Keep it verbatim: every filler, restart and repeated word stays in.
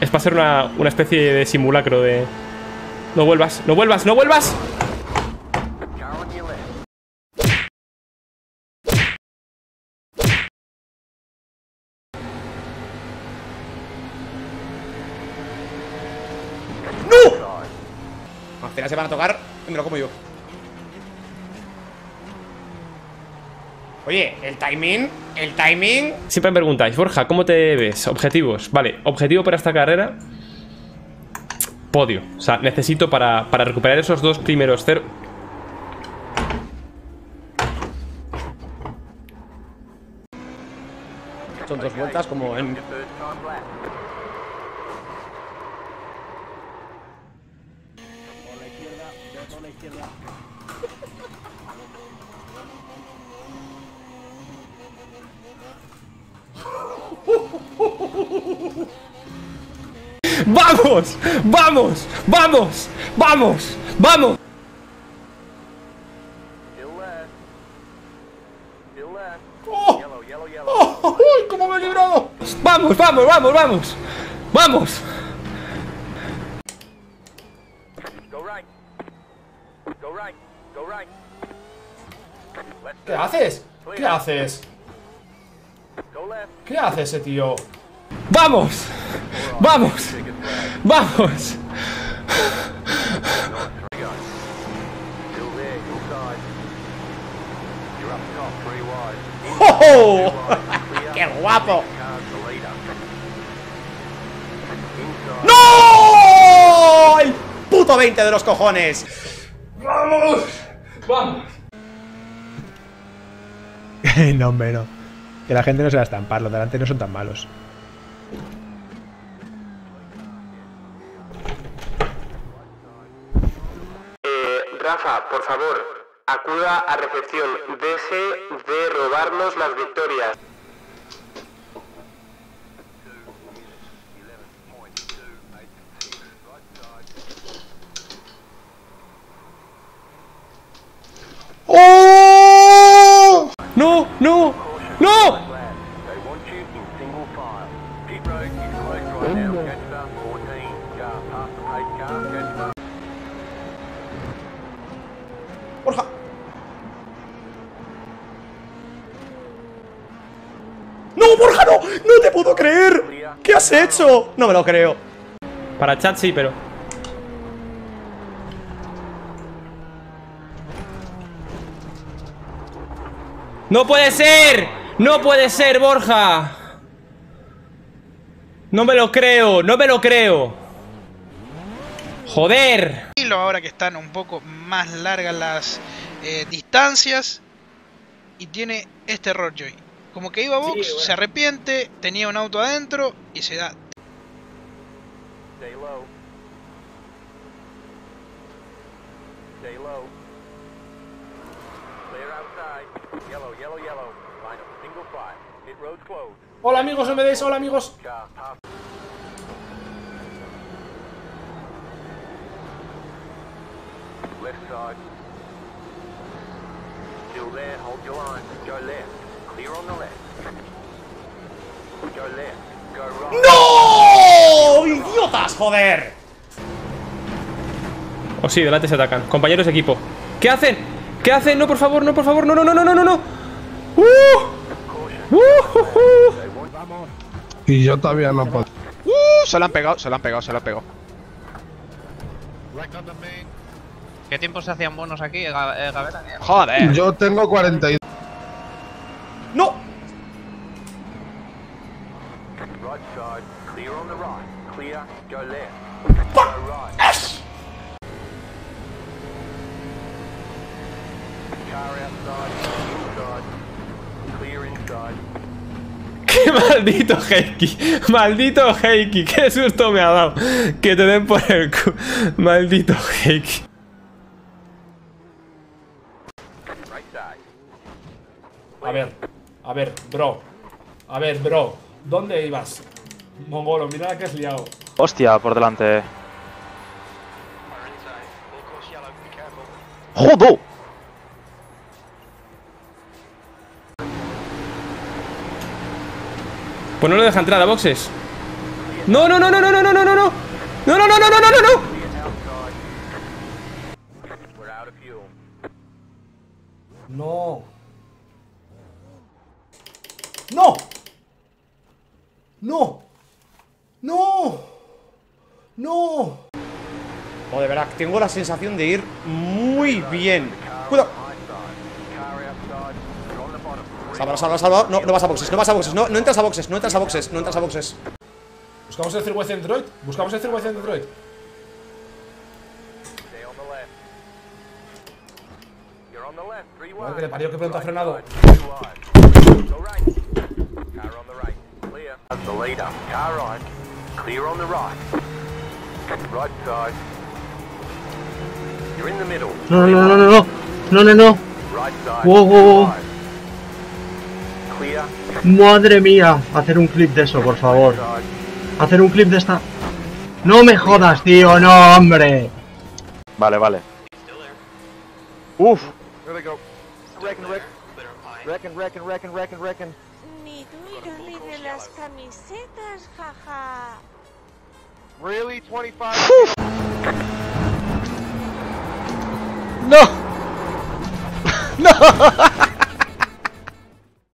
Es para ser una, una especie de simulacro de... No vuelvas, no vuelvas, no vuelvas. ¡No! Al final se van a tocar y me lo como yo. Oye, el timing, el timing. Siempre me preguntáis, Borja, ¿cómo te ves? Objetivos, vale, objetivo para esta carrera. Podio, o sea, necesito para, para recuperar esos dos primeros cero. Son dos vueltas como en... ¡Vamos! ¡Vamos! ¡Vamos! ¡Vamos! ¡Vamos! ¡Oh! ¡Oh! ¡Uy! ¡Cómo me he librado! ¡Vamos! ¡Vamos! ¡Vamos! ¡Vamos! ¡Vamos! ¿Qué haces? ¿Qué haces? ¿Qué hace ese tío? ¡Vamos! ¡Vamos! ¡Vamos! ¡Oh! ¡Qué guapo! ¡No! ¡El puto veinte de los cojones! ¡Vamos! ¡Vamos! No, hombre, no. Que la gente no se va a estampar, los delante no son tan malos. Rafa, por favor, acuda a recepción. Deje de robarnos las victorias. ¡Oh! ¡No, no, no! Borja. ¡No, Borja, no! ¡No te puedo creer! ¿Qué has hecho? No me lo creo. Para chat sí, pero... ¡No puede ser! ¡No puede ser, Borja! No me lo creo, no me lo creo. ¡Joder! Ahora que están un poco más largas las eh, distancias y tiene este error Joey. Como que iba a box, sí, bueno. Se arrepiente, tenía un auto adentro y se da. Stay low. Stay low. Clear outside. Yellow, yellow, yellow. Final single five. Hit road closed. Hola amigos, no me deis, hola amigos. ¡No! ¡Idiotas, joder! Oh, sí, delante se atacan. Compañeros de equipo. ¿Qué hacen? ¿Qué hacen? No, por favor, no, por favor. No, no, no, no, no, no. ¡Uh! ¡Uh! Y yo todavía no puedo. ¡Uh! Se la han pegado, se la han pegado, se la han pegado. ¿Qué tiempos se hacían bonos aquí, Gaveta? Joder. Yo tengo cuarenta y dos. ¡No! ¡Qué maldito Heikki! ¡Maldito Heikki! ¡Qué susto me ha dado! ¡Que te den por el cu! ¡Maldito Heikki! A ver, a ver, bro. A ver, bro. ¿Dónde ibas? Mongolo, mira la que has liado. Hostia, por delante. ¡Joder! Pues no lo deja entrar a boxes. No, no, no, no, no, no, no, no, no, no, no, no, no, no, no, no, no. No. No. No. No. No. Oh, de verdad, tengo la sensación de ir muy bien. Cuidado. Salva, salva, salva. No, no vas a boxes, no vas a boxes. No, no entras a boxes, no entras a boxes, no entras a boxes. Buscamos el circuito en Detroit. Buscamos el circuito en Detroit. Madre que le parió, que pronto ha frenado. No, no, no, no, no. No, no, no. Wow, wow, wow. Madre mía. Hacer un clip de eso, por favor. Hacer un clip de esta. No me jodas, tío. No, hombre. Vale, vale. Uf. Reckon, reckon, reckon, reckon, reckon, reckon. Ni tú y yo ni de las camisetas, jaja. Really, veinticinco. No. No.